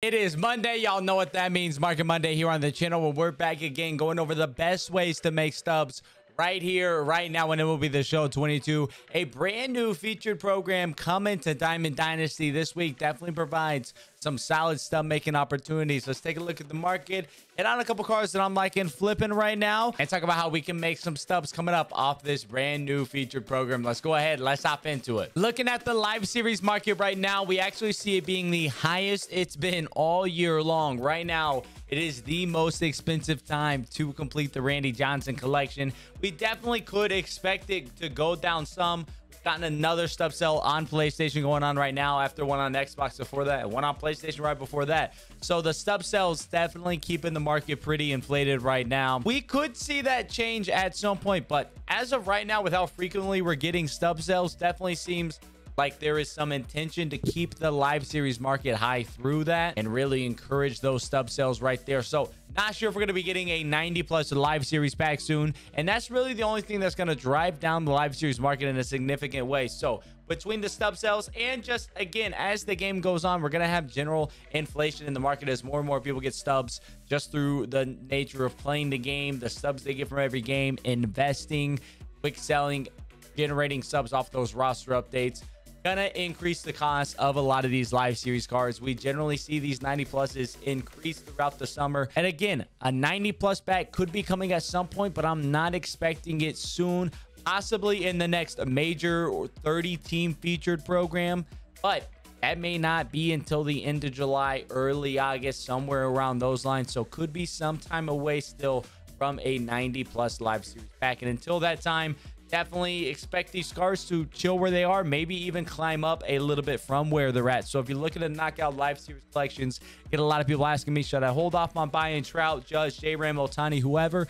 It is Monday. Y'all know what that means. Market Monday here on the channel, where we're back again going over the best ways to make stubs right here, right now, and it will be The Show 22. A brand new featured program coming to Diamond Dynasty this week. Definitely provides some solid stub making opportunities. Let's take a look at the market. Hit on a couple cards that I'm liking, flipping right now, and talk about how we can make some stubs coming up off this brand new featured program. Let's go ahead. Let's hop into it. Looking at the live series market right now, we actually see it being the highest it's been all year long. Right now, it is the most expensive time to complete the Randy Johnson collection. We definitely could expect it to go down some. We've gotten another stub sell on PlayStation going on right now, after one on Xbox before that, and one on PlayStation right before that. So the stub sells definitely keeping the market pretty inflated right now. We could see that change at some point, but as of right now, with how frequently we're getting stub sells, definitely seems like there is some intention to keep the live series market high through that and really encourage those stub sales right there. So not sure if we're going to be getting a 90+ live series pack soon, and that's really the only thing that's going to drive down the live series market in a significant way. So between the stub sales and just, again, as the game goes on, we're going to have general inflation in the market as more and more people get stubs just through the nature of playing the game, the stubs they get from every game, investing, quick selling, generating subs off those roster updates. Gonna increase the cost of a lot of these live series cards. We generally see these 90+s increase throughout the summer, and again, a 90+ pack could be coming at some point, but I'm not expecting it soon, possibly in the next major or 30-team featured program, but that may not be until the end of July, early August, somewhere around those lines. So could be some time away still from a 90+ live series pack, and until that time, definitely expect these cards to chill where they are, maybe even climb up a little bit from where they're at. So if you're looking to knock out live series collections, get a lot of people asking me, should I hold off on buying Trout, Judge, J-Ram, Ohtani, whoever?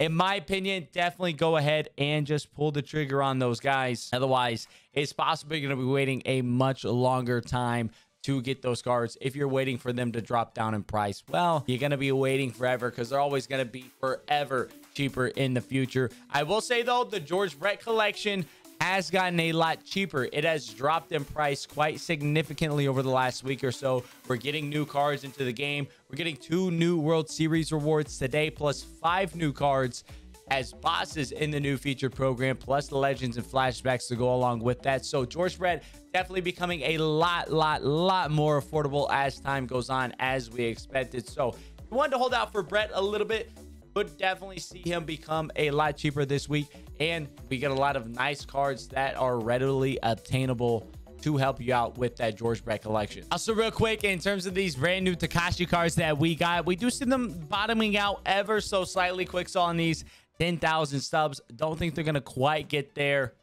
In my opinion, definitely go ahead and just pull the trigger on those guys. Otherwise, it's possible you're going to be waiting a much longer time to get those cards. If you're waiting for them to drop down in price, well, you're going to be waiting forever, because they're always going to be forever cheaper in the future. I will say, though, the George Brett collection has gotten a lot cheaper. It has dropped in price quite significantly over the last week or so. We're getting new cards into the game. We're getting 2 new World Series rewards today, plus 5 new cards as bosses in the new feature program, plus the legends and flashbacks to go along with that. So George Brett definitely becoming a lot more affordable as time goes on, as we expected. So if you wanted to hold out for Brett a little bit, would definitely see him become a lot cheaper this week, and we get a lot of nice cards that are readily obtainable to help you out with that George Brett collection. Also, real quick, in terms of these brand new Takashi cards that we got, we do see them bottoming out ever so slightly. Quick saw on these 10,000 stubs. Don't think they're gonna quite get there.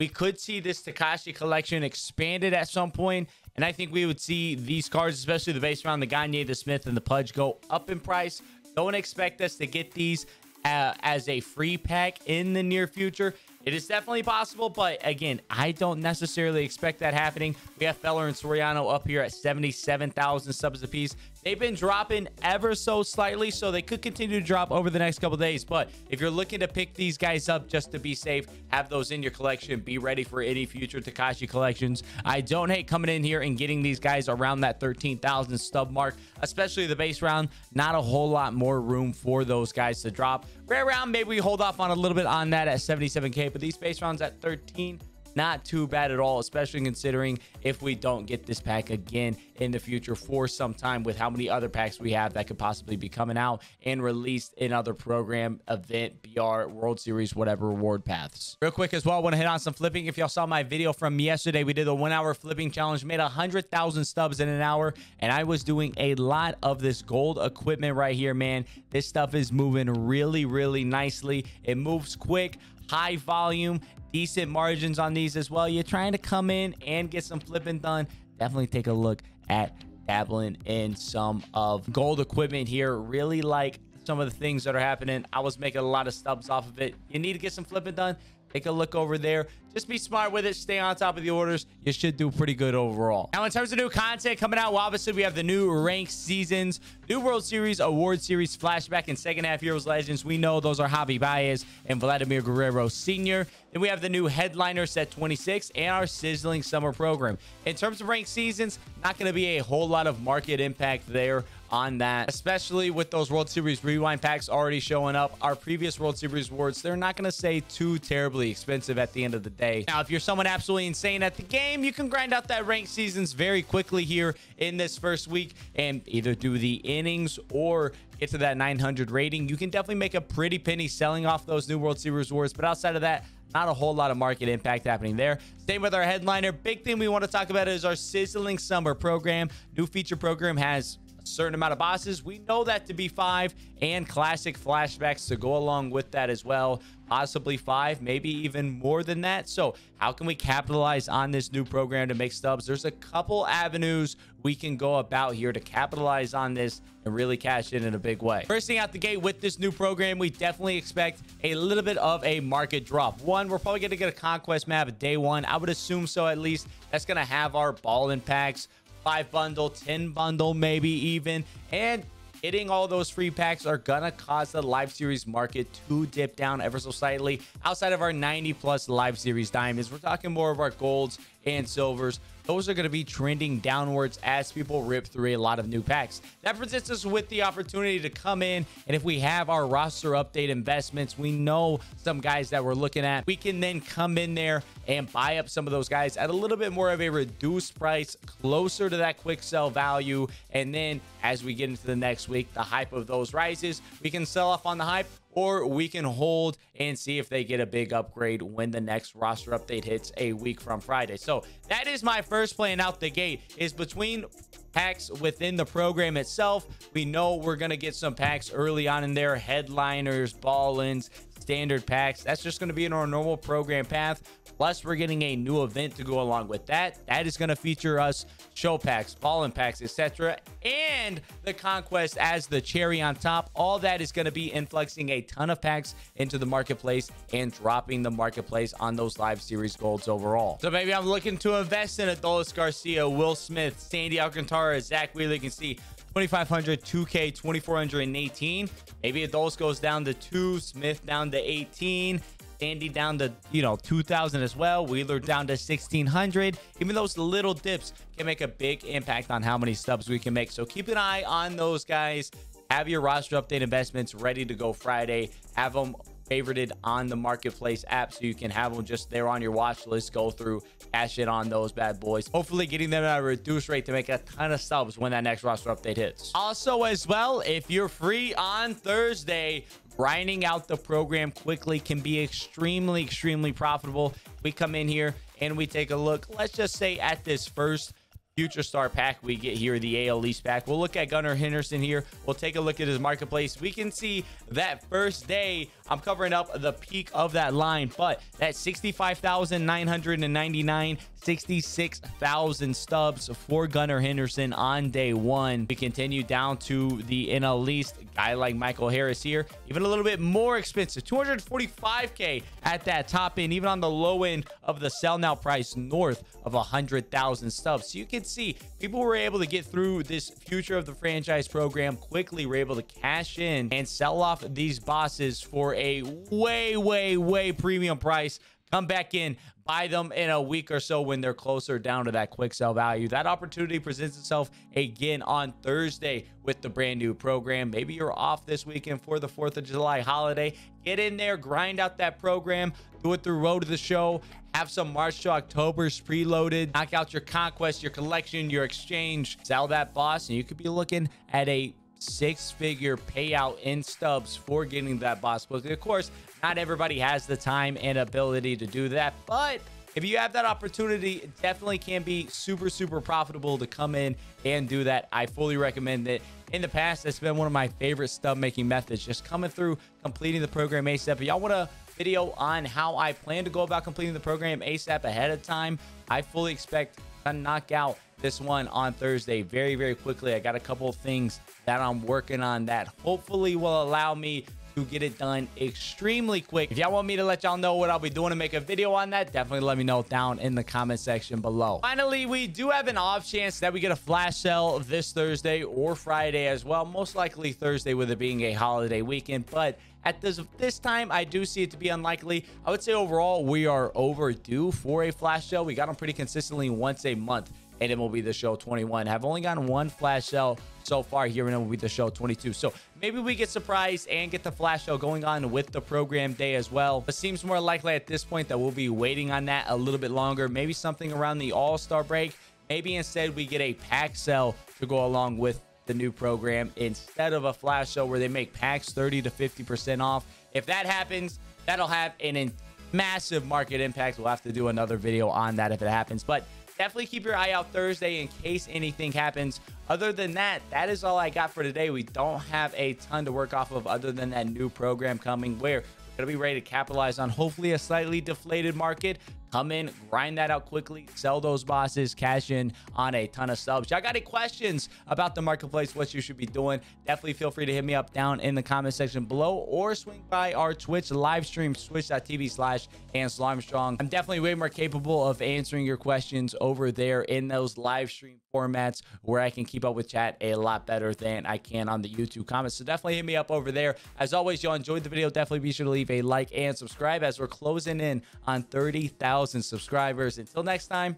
We could see this Takashi collection expanded at some point, and I think we would see these cards, especially the base round, the Gagne, the Smith, and the Pudge, go up in price. Don't expect us to get these as a free pack in the near future. It is definitely possible, but again, I don't necessarily expect that happening. We have Feller and Soriano up here at 77,000 subs apiece. They've been dropping ever so slightly, so they could continue to drop over the next couple days. But if you're looking to pick these guys up just to be safe, have those in your collection, be ready for any future Takashi collections. I don't hate coming in here and getting these guys around that 13,000 stub mark, especially the base round. Not a whole lot more room for those guys to drop. Rare round, maybe we hold off on a little bit on that at 77K, but these base rounds at 13, not too bad at all, especially considering if we don't get this pack again in the future for some time, with how many other packs we have that could possibly be coming out and released in other program, event, BR, World Series, whatever reward paths. Real quick as well, I want to hit on some flipping. If y'all saw my video from yesterday, we did a 1-hour flipping challenge, made 100,000 stubs in an hour, and I was doing a lot of this gold equipment right here, man. This stuff is moving really nicely. It moves quick, high volume, decent margins on these as well. You're trying to come in and get some flipping done, definitely take a look at dabbling in some of gold equipment here. Really like some of the things that are happening. I was making a lot of stubs off of it. You need to get some flipping done, take a look over there. Just be smart with it. Stay on top of the orders. You should do pretty good overall. Now, in terms of new content coming out, well, obviously, we have the new ranked seasons, new World Series, Award Series, Flashback, and second half Heroes Legends. We know those are Javi Baez and Vladimir Guerrero Sr. Then we have the new Headliner Set 26 and our Sizzling Summer program. In terms of ranked seasons, not going to be a whole lot of market impact there on that, especially with those World Series Rewind packs already showing up. Our previous World Series awards, they're not going to stay too terribly expensive at the end of the day. Now, if you're someone absolutely insane at the game, you can grind out that ranked seasons very quickly here in this first week and either do the innings or get to that 900 rating. You can definitely make a pretty penny selling off those new World Series awards, but outside of that, not a whole lot of market impact happening there. Same with our headliner. Big thing we want to talk about is our Sizzling Summer program. New feature program has a certain amount of bosses. We know that to be 5 and classic flashbacks to go along with that as well. Possibly 5, maybe even more than that. So how can we capitalize on this new program to make stubs? There's a couple avenues we can go about here to capitalize on this and really cash in a big way. First thing out the gate with this new program, we definitely expect a little bit of a market drop. One, we're probably going to get a conquest map day one. I would assume so, at least. That's going to have our ball and packs, 5 bundle, 10 bundle, maybe even, and hitting all those free packs are gonna cause the live series market to dip down ever so slightly outside of our 90+ live series diamonds. We're talking more of our golds and silvers. Those are going to be trending downwards as people rip through a lot of new packs. That presents us with the opportunity to come in, and if we have our roster update investments, we know some guys that we're looking at, we can then come in there and buy up some of those guys at a little bit more of a reduced price, closer to that quick sell value. And then as we get into the next week, the hype of those rises, we can sell off on the hype, or we can hold and see if they get a big upgrade when the next roster update hits a week from Friday. So that is my first plan out the gate, is between packs within the program itself. We know we're going to get some packs early on in there, headliners, ball-ins, standard packs. That's just going to be in our normal program path. Plus, we're getting a new event to go along with that. That is going to feature us show packs, ball-in packs, etc., and the conquest as the cherry on top. All that is going to be influxing a ton of packs into the marketplace and dropping the marketplace on those live series golds overall. So maybe I'm looking to invest in Adolis Garcia, Will Smith, Sandy Alcantara, Zach Wheeler. You can see 2,500, 2K, 2,418. Maybe Adolis goes down to 2, Smith down to 18. Sandy down to, 2,000 as well. Wheeler down to 1,600. Even those little dips can make a big impact on how many subs we can make. So keep an eye on those guys. Have your roster update investments ready to go Friday. Have them favorited on the marketplace app so you can have them just there on your watch list. Go through, cash in on those bad boys, hopefully getting them at a reduced rate to make a ton of subs when that next roster update hits. Also as well, if you're free on Thursday, grinding out the program quickly can be extremely profitable. We come in here and we take a look, let's just say, at this first future star pack we get here, the AL East pack. We'll look at Gunner Henderson here. We'll take a look at his marketplace. We can see that first day, I'm covering up the peak of that line, but that 65,999, 66,000 stubs for Gunner Henderson on day one. We continue down to the NL East, a guy like Michael Harris here, even a little bit more expensive, 245K at that top end, even on the low end of the sell now price, north of 100,000 stubs. So you can see people were able to get through this future of the franchise program quickly. We're able to cash in and sell off these bosses for a way premium price. Come back in, buy them in a week or so when they're closer down to that quick sell value. That opportunity presents itself again on Thursday with the brand new program. Maybe you're off this weekend for the 4th of July holiday. Get in there, grind out that program, do it through Road to the Show. Have some March to October's preloaded. Knock out your conquest, your collection, your exchange. Sell that boss, and you could be looking at a six-figure payout in stubs for getting that boss quickly. Of course, not everybody has the time and ability to do that, but if you have that opportunity, it definitely can be super profitable to come in and do that. I fully recommend it. In the past, that's been one of my favorite stub making methods, just coming through, completing the program ASAP. If y'all want to video on how I plan to go about completing the program ASAP ahead of time, I fully expect to knock out this one on Thursday very quickly. I got a couple of things that I'm working on that hopefully will allow me to get it done extremely quick. If y'all want me to let y'all know what I'll be doing to make a video on that, definitely let me know down in the comment section below. Finally, we do have an off chance that we get a flash sale this Thursday or Friday as well. Most likely Thursday, with it being a holiday weekend, but at this time, I do see it to be unlikely. I would say overall, we are overdue for a flash sale. We got them pretty consistently once a month in MLB The Show 21. I've only gotten one flash sale so far here in MLB The Show 22. So maybe we get surprised and get the flash sale going on with the program day as well. But seems more likely at this point that we'll be waiting on that a little bit longer. Maybe something around the All-Star break. Maybe instead we get a pack sale to go along with the new program instead of a flash sale, where they make packs 30 to 50% off. If that happens, that'll have a massive market impact. We'll have to do another video on that if it happens, but definitely keep your eye out Thursday in case anything happens. Other than that, that is all I got for today. We don't have a ton to work off of other than that new program coming, where we're gonna be ready to capitalize on hopefully a slightly deflated market. Come in, grind that out quickly, sell those bosses, cash in on a ton of subs. Y'all got any questions about the marketplace, what you should be doing? Definitely feel free to hit me up down in the comment section below, or swing by our Twitch live stream, twitch.tv/AnceLarmstrong. I'm definitely way more capable of answering your questions over there in those live stream formats, where I can keep up with chat a lot better than I can on the YouTube comments. So definitely hit me up over there. As always, y'all enjoyed the video, definitely be sure to leave a like and subscribe as we're closing in on 30,000 subscribers. Until next time,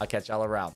I'll catch y'all around.